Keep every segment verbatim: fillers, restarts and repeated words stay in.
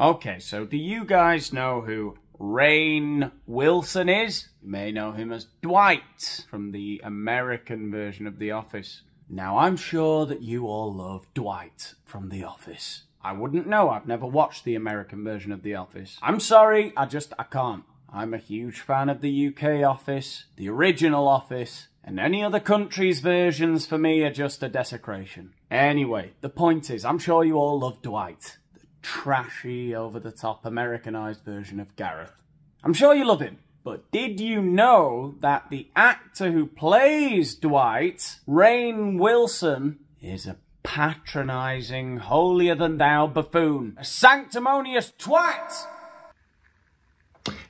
Okay, so do you guys know who Rainn Wilson is? You may know him as Dwight from the American version of The Office. Now, I'm sure that you all love Dwight from The Office. I wouldn't know. I've never watched the American version of The Office. I'm sorry, I just, I can't. I'm a huge fan of the U K Office, the original Office, and any other country's versions for me are just a desecration. Anyway, the point is, I'm sure you all love Dwight, the trashy, over-the-top, Americanized version of Gareth. I'm sure you love him. But did you know that the actor who plays Dwight, Rainn Wilson, is a patronizing, holier-than-thou buffoon, a sanctimonious twat?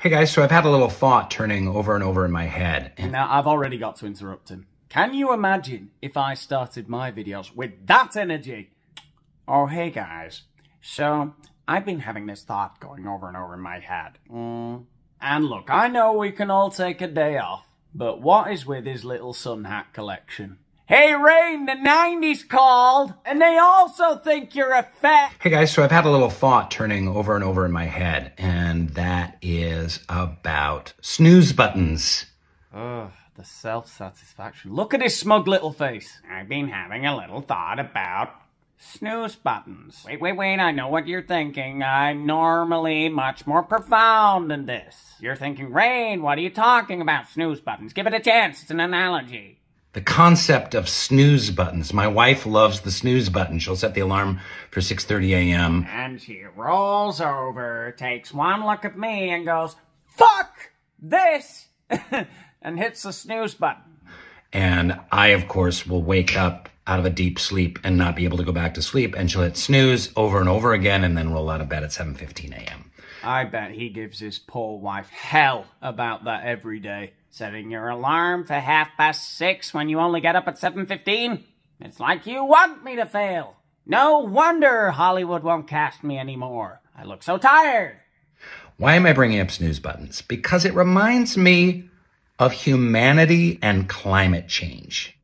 Hey guys, so I've had a little thought turning over and over in my head. Now, I've already got to interrupt him. Can you imagine if I started my videos with that energy? Oh, hey guys. So, I've been having this thought going over and over in my head. Mm. And look, I know we can all take a day off, but what is with his little sun hat collection? Hey Rainn, the nineties called, and they also think you're a fat... Hey guys, so I've had a little thought turning over and over in my head, and that is about snooze buttons. Ugh, the self-satisfaction. Look at his smug little face. I've been having a little thought about snooze buttons. Wait, wait, wait, I know what you're thinking. I'm normally much more profound than this. You're thinking, Rainn, what are you talking about, snooze buttons? Give it a chance, it's an analogy. The concept of snooze buttons. My wife loves the snooze button. She'll set the alarm for six thirty a m And she rolls over, takes one look at me and goes, fuck this, and hits the snooze button. And I, of course, will wake up out of a deep sleep and not be able to go back to sleep. And she'll hit snooze over and over again and then roll out of bed at seven fifteen a m I bet he gives his poor wife hell about that every day. Setting your alarm for half past six when you only get up at seven fifteen? It's like you want me to fail. No wonder Hollywood won't cast me anymore. I look so tired. Why am I bringing up snooze buttons? Because it reminds me of humanity and climate change.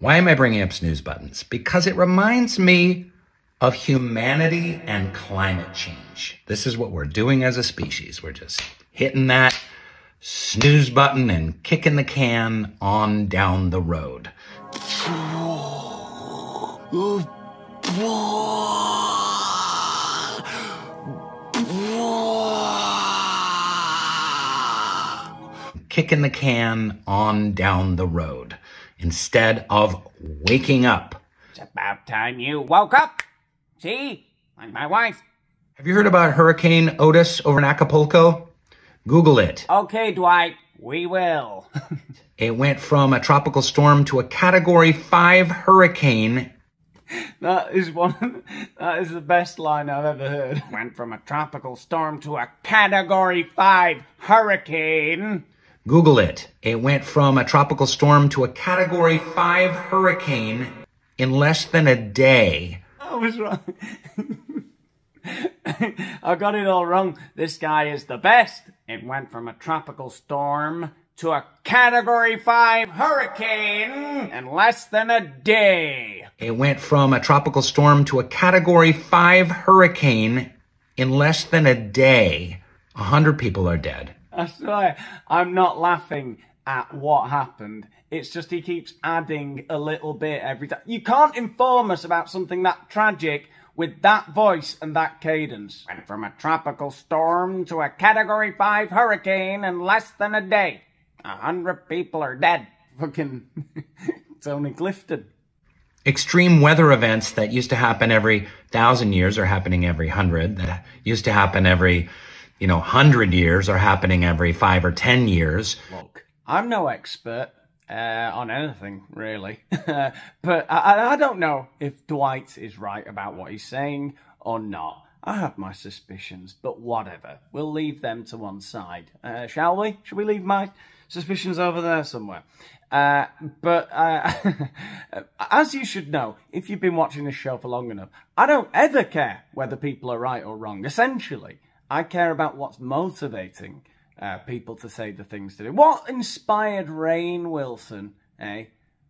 Why am I bringing up snooze buttons? Because it reminds me of humanity and climate change. This is what we're doing as a species. We're just hitting that snooze button and kicking the can on down the road. Kicking the can on down the road instead of waking up. It's about time you woke up. See? Like my wife. Have you heard about Hurricane Otis over in Acapulco? Google it. Okay, Dwight. We will. It went from a tropical storm to a category five hurricane. That is one... That is the best line I've ever heard. Went from a tropical storm to a category five hurricane. Google it. It went from a tropical storm to a category five hurricane in less than a day. I was wrong. I got it all wrong. This guy is the best. It went from a tropical storm to a category five hurricane in less than a day. It went from a tropical storm to a category five hurricane in less than a day. A hundred people are dead. I swear, I'm not laughing at what happened. It's just he keeps adding a little bit every time. You can't inform us about something that tragic with that voice and that cadence. Went from a tropical storm to a category five hurricane in less than a day. A hundred people are dead. Fucking Tony Clifton. Extreme weather events that used to happen every thousand years are happening every hundred. That used to happen every, you know, hundred years are happening every five or ten years. Look, I'm no expert. Uh, on anything, really. But I, I don't know if Dwight is right about what he's saying or not. I have my suspicions, but whatever. We'll leave them to one side, uh, shall we? Should we leave my suspicions over there somewhere? Uh, but uh, as you should know, if you've been watching this show for long enough, I don't ever care whether people are right or wrong. Essentially, I care about what's motivating Uh, people to say the things to do. What inspired Rainn Wilson, eh,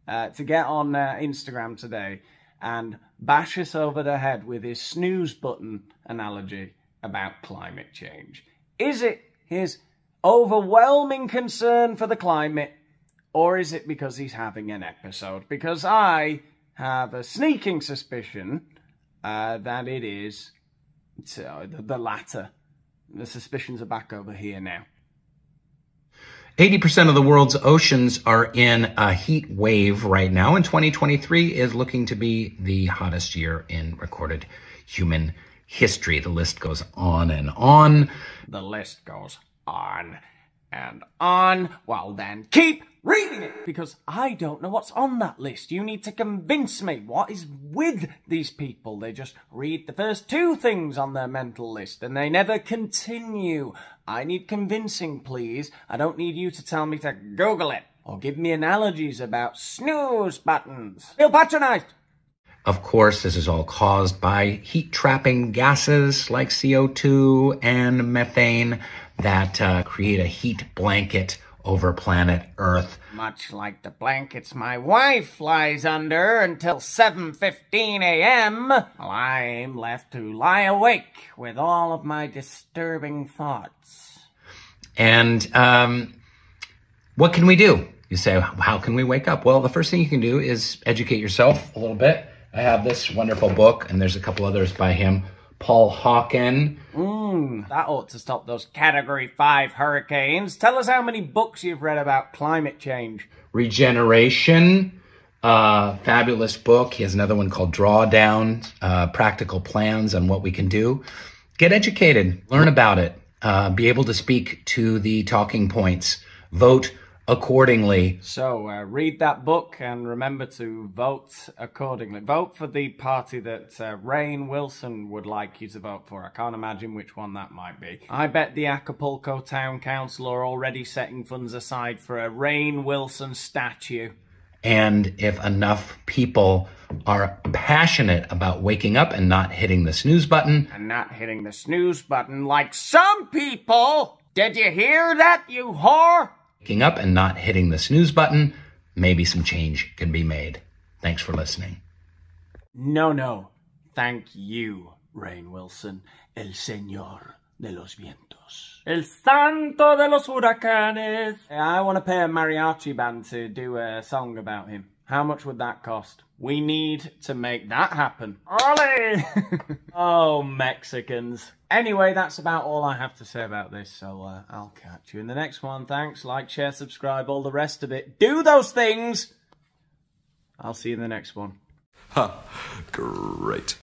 uh, to get on uh, Instagram today and bashes over the head with his snooze button analogy about climate change. Is it his overwhelming concern for the climate, or is it because he's having an episode? Because I have a sneaking suspicion uh, that it is uh, the latter. The suspicions are back over here now. eighty percent of the world's oceans are in a heat wave right now, and twenty twenty-three is looking to be the hottest year in recorded human history. The list goes on and on. The list goes on and on. Well then, keep reading it, because I don't know what's on that list. You need to convince me what is with these people. They just read the first two things on their mental list and they never continue. I need convincing, please. I don't need you to tell me to Google it or give me analogies about snooze buttons. Feel patronized. Of course, this is all caused by heat-trapping gases like C O two and methane that uh, create a heat blanket over planet Earth. Much like the blankets my wife lies under until seven fifteen a m, well, I'm left to lie awake with all of my disturbing thoughts. And um, what can we do? You say, how can we wake up? Well, the first thing you can do is educate yourself a little bit. I have this wonderful book, and there's a couple others by him, Paul Hawken. Mmm, that ought to stop those Category five hurricanes. Tell us how many books you've read about climate change. Regeneration, uh, fabulous book. He has another one called Drawdown, uh, practical plans on what we can do. Get educated, learn about it, uh, be able to speak to the talking points, vote accordingly. So uh, read that book and remember to vote accordingly. Vote for the party that uh, Rainn Wilson would like you to vote for. I can't imagine which one that might be. I bet the Acapulco town council are already setting funds aside for a Rainn Wilson statue. And if enough people are passionate about waking up and not hitting the snooze button. And not hitting the snooze button like some people. Did you hear that, you whore? Waking up and not hitting the snooze button, maybe some change can be made. Thanks for listening. No, no. Thank you, Rainn Wilson, el señor de los vientos. El santo de los huracanes. I want to pay a mariachi band to do a song about him. How much would that cost? We need to make that happen. Ollie! Oh, Mexicans. Anyway, that's about all I have to say about this, so uh, I'll catch you in the next one. Thanks, like, share, subscribe, all the rest of it. Do those things! I'll see you in the next one. Ha, great.